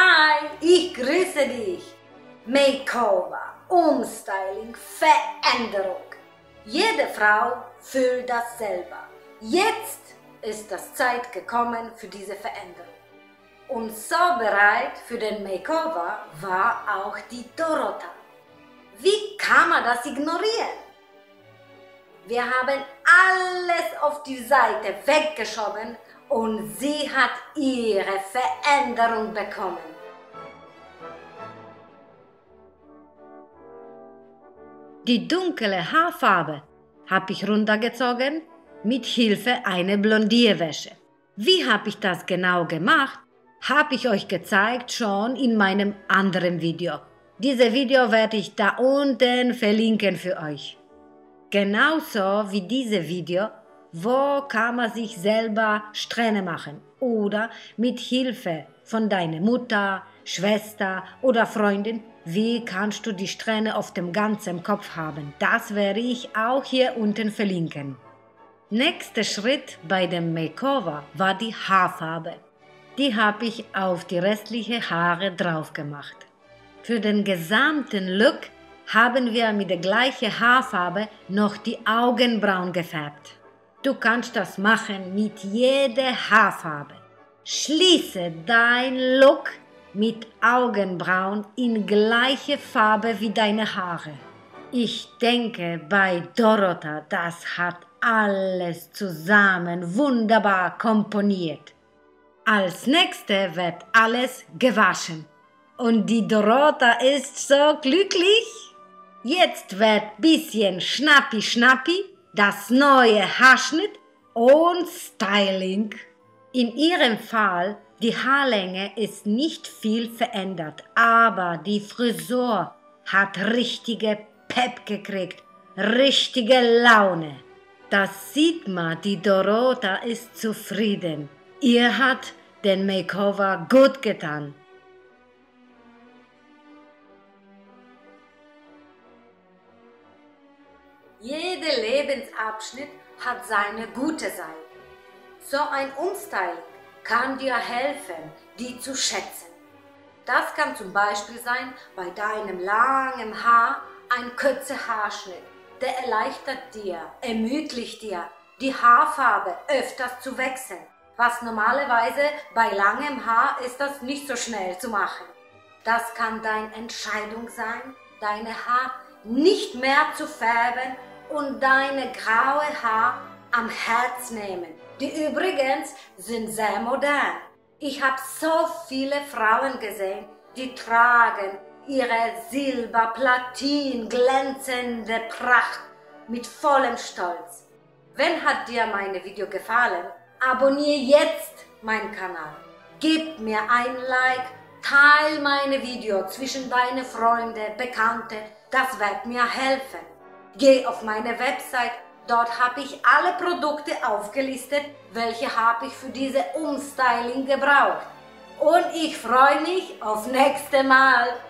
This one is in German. Hi, ich grüße dich! Makeover, Umstyling, Veränderung. Jede Frau fühlt das selber. Jetzt ist das Zeit gekommen für diese Veränderung. Und so bereit für den Makeover war auch die Dorota. Wie kann man das ignorieren? Wir haben alles auf die Seite weggeschoben und sie hat ihre Veränderung bekommen. Die dunkle Haarfarbe habe ich runtergezogen mit Hilfe einer Blondierwäsche. Wie habe ich das genau gemacht, habe ich euch gezeigt schon in meinem anderen Video. Dieses Video werde ich da unten verlinken für euch. Genauso wie dieses Video, wo kann man sich selber Strähne machen oder mit Hilfe von deiner Mutter, Schwester oder Freundin, wie kannst du die Strähne auf dem ganzen Kopf haben? Das werde ich auch hier unten verlinken. Nächster Schritt bei dem Makeover war die Haarfarbe. Die habe ich auf die restlichen Haare drauf gemacht. Für den gesamten Look haben wir mit der gleichen Haarfarbe noch die Augenbrauen gefärbt. Du kannst das machen mit jeder Haarfarbe. Schließe dein Look mit Augenbrauen in gleiche Farbe wie deine Haare. Ich denke, bei Dorota, das hat alles zusammen wunderbar komponiert. Als nächstes wird alles gewaschen. Und die Dorota ist so glücklich. Jetzt wird bisschen schnappi-schnappi, das neue Haarschnitt und Styling. In ihrem Fall, die Haarlänge ist nicht viel verändert, aber die Frisur hat richtige Pep gekriegt, richtige Laune. Das sieht man, die Dorota ist zufrieden. Ihr hat den Makeover gut getan. Jeder Lebensabschnitt hat seine gute Seite. So ein Umstyling kann dir helfen, die zu schätzen. Das kann zum Beispiel sein bei deinem langen Haar ein kurzer Haarschnitt. Der erleichtert dir, ermöglicht dir, die Haarfarbe öfters zu wechseln. Was normalerweise bei langem Haar ist das nicht so schnell zu machen. Das kann deine Entscheidung sein, deine Haare nicht mehr zu färben und deine graue Haar am Herz nehmen. Die übrigens sind sehr modern. Ich habe so viele Frauen gesehen, die tragen ihre silber, platin, glänzende Pracht mit vollem Stolz. Wenn hat dir meine Video gefallen, abonniere jetzt meinen Kanal. Gib mir ein Like, teile meine Video zwischen deine Freunde, Bekannte, das wird mir helfen. Geh auf meine Website, dort habe ich alle Produkte aufgelistet, welche habe ich für diese Umstyling gebraucht. Und ich freue mich auf nächste Mal.